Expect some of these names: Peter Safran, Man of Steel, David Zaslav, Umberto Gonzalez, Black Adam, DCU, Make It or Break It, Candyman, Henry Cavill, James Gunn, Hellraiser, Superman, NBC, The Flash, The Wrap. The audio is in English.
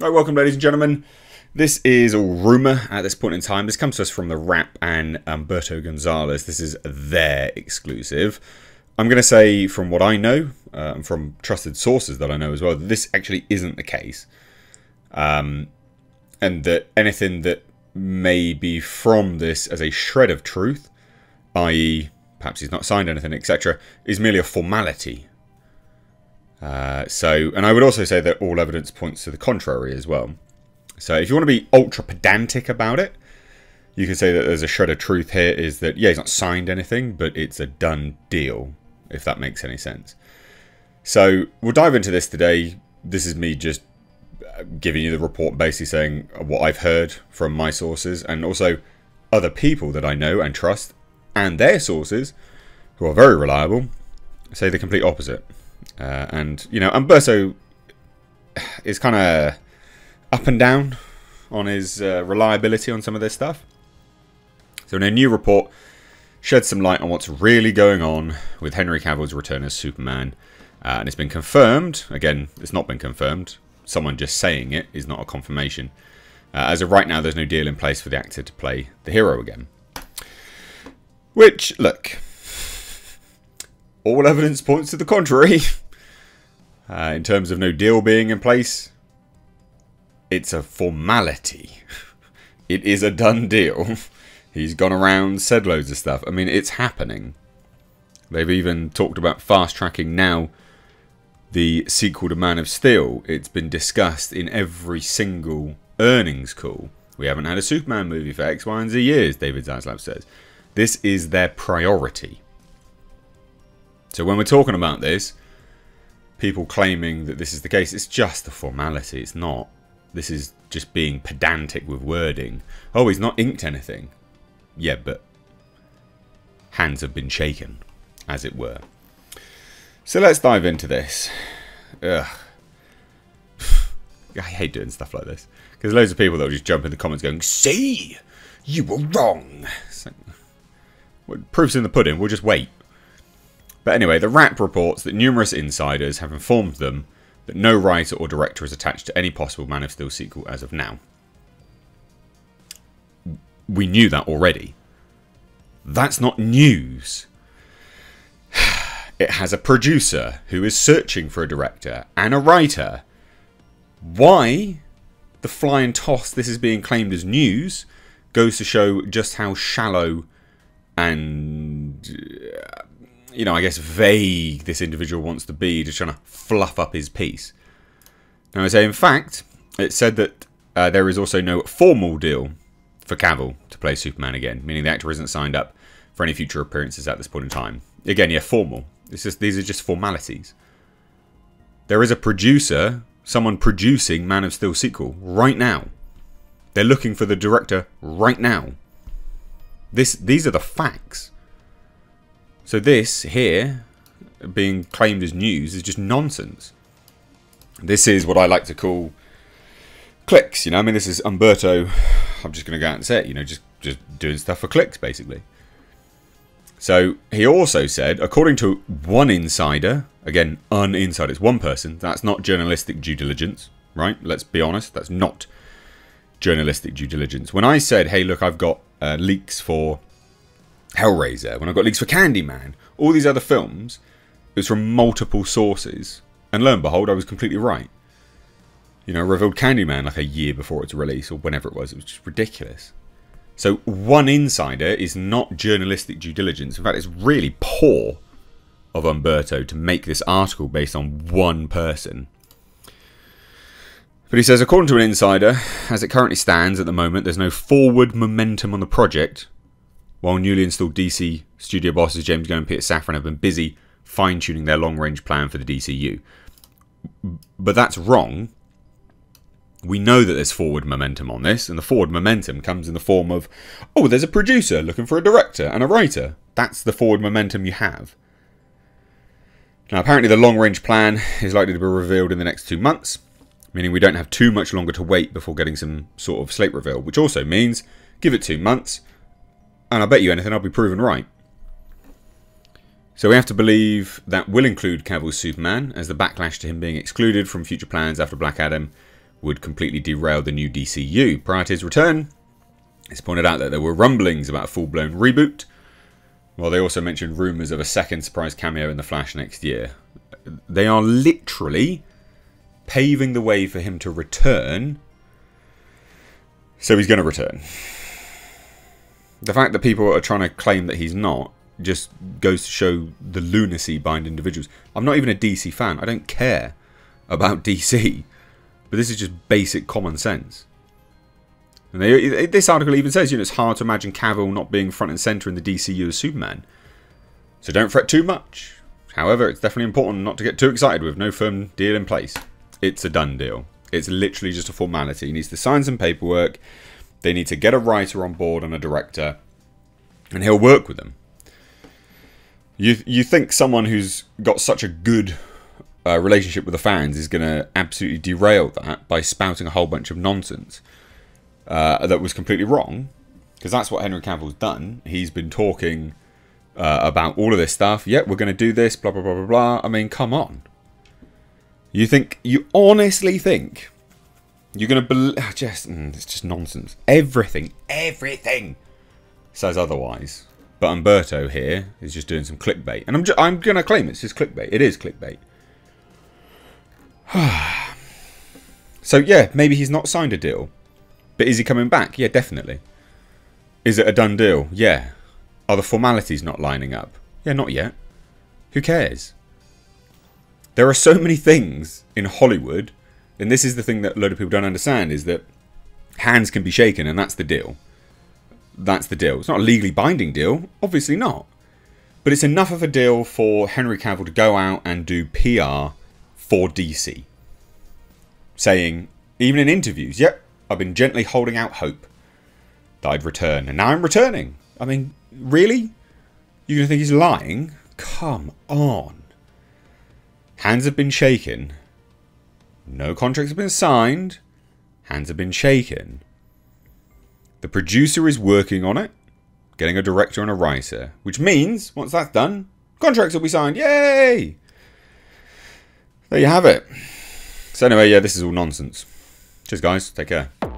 Right, welcome ladies and gentlemen. This is all rumour at this point in time. This comes to us from The Wrap and Umberto Gonzalez. This is their exclusive. I'm going to say from what I know, and from trusted sources that I know as well, that this actually isn't the case. And that anything that may be from this as a shred of truth, i.e. perhaps he's not signed anything, etc., is merely a formality. And I would also say that all evidence points to the contrary as well. So if you want to be ultra pedantic about it, you can say that there's a shred of truth here is that, yeah, he's not signed anything, but it's a done deal, if that makes any sense. So we'll dive into this today. This is me just giving you the report, basically saying what I've heard from my sources and also other people that I know and trust and their sources, who are very reliable, say the complete opposite. And, you know, Umberto is kind of up and down on his reliability on some of this stuff. So in a new report, sheds some light on what's really going on with Henry Cavill's return as Superman. And it's been confirmed. Again, it's not been confirmed. Someone just saying it is not a confirmation. As of right now, there's no deal in place for the actor to play the hero again. Which, look, all evidence points to the contrary. In terms of no deal being in place, it's a formality. It is a done deal. He's gone around, said loads of stuff. I mean, it's happening. They've even talked about fast-tracking now the sequel to Man of Steel. It's been discussed in every single earnings call. We haven't had a Superman movie for X, Y, and Z years, David Zaslav says. This is their priority. So when we're talking about this, people claiming that this is the case, it's just a formality. It's not. This is just being pedantic with wording. Oh, he's not inked anything. Yeah, but hands have been shaken, as it were. So let's dive into this. Ugh. I hate doing stuff like this. Because loads of people that will just jump in the comments going, "See, you were wrong." So, well, proof's in the pudding. We'll just wait. But anyway, The Wrap reports that numerous insiders have informed them that no writer or director is attached to any possible Man of Steel sequel as of now. We knew that already. That's not news. It has a producer who is searching for a director and a writer. Why the fly and toss this is being claimed as news goes to show just how shallow and, you know, I guess vague this individual wants to be, just trying to fluff up his piece. Now, I say, in fact, it said that there is also no formal deal for Cavill to play Superman again, meaning the actor isn't signed up for any future appearances at this point in time. Again, yeah, formal. It's just, these are just formalities. There is a producer, someone producing Man of Steel sequel right now. They're looking for the director right now. These are the facts. So this here, being claimed as news, is just nonsense. This is what I like to call clicks, you know. I mean, this is Umberto, I'm just going to go out and say it, you know, just doing stuff for clicks, basically. So he also said, according to one insider, again, an insider, it's one person, that's not journalistic due diligence, right? Let's be honest, that's not journalistic due diligence. When I said, hey, look, I've got leaks for Hellraiser, when I've got leaks for Candyman, all these other films, it was from multiple sources. And lo and behold, I was completely right. You know, I revealed Candyman like a year before its release, or whenever it was just ridiculous. So one insider is not journalistic due diligence. In fact, it's really poor of Umberto to make this article based on one person. But he says, according to an insider, as it currently stands at the moment, there's no forward momentum on the project, while newly installed DC studio bosses James Gunn and Peter Safran have been busy fine-tuning their long-range plan for the DCU. But that's wrong. We know that there's forward momentum on this, and the forward momentum comes in the form of, oh, there's a producer looking for a director and a writer. That's the forward momentum you have. Now, apparently the long-range plan is likely to be revealed in the next 2 months, meaning we don't have too much longer to wait before getting some sort of slate reveal, which also means give it 2 months, and I bet you anything, I'll be proven right. So we have to believe that will include Cavill's Superman, as the backlash to him being excluded from future plans after Black Adam would completely derail the new DCU. Prior to his return, it's pointed out that there were rumblings about a full-blown reboot, while they also mentioned rumours of a second surprise cameo in The Flash next year. They are literally paving the way for him to return, so he's going to return. The fact that people are trying to claim that he's not just goes to show the lunacy behind individuals. I'm not even a DC fan. I don't care about DC. But this is just basic common sense. And this article even says, you know, it's hard to imagine Cavill not being front and centre in the DCU as Superman. So don't fret too much. However, it's definitely important not to get too excited with no firm deal in place. It's a done deal. It's literally just a formality. He needs to sign some paperwork. They need to get a writer on board and a director. And he'll work with them. You think someone who's got such a good relationship with the fans is going to absolutely derail that by spouting a whole bunch of nonsense that was completely wrong, because that's what Henry Cavill's done. He's been talking about all of this stuff. Yeah, we're going to do this, blah, blah, blah, blah, blah. I mean, come on. You honestly think you're going to it's just nonsense. Everything says otherwise. But Umberto here is just doing some clickbait. And I'm going to claim it's just clickbait. It is clickbait. So yeah, maybe he's not signed a deal. But is he coming back? Yeah, definitely. Is it a done deal? Yeah. Are the formalities not lining up? Yeah, not yet. Who cares? There are so many things in Hollywood, and this is the thing that a load of people don't understand, is that hands can be shaken and that's the deal. That's the deal. It's not a legally binding deal. Obviously not. But it's enough of a deal for Henry Cavill to go out and do PR for DC. Saying, even in interviews, yep, I've been gently holding out hope that I'd return. And now I'm returning. I mean, really? You're going to think he's lying? Come on. Hands have been shaken. No contracts have been signed. Hands have been shaken. The producer is working on it, getting a director and a writer, which means, once that's done, contracts will be signed. Yay! There you have it. So anyway, yeah, this is all nonsense. Cheers, guys. Take care.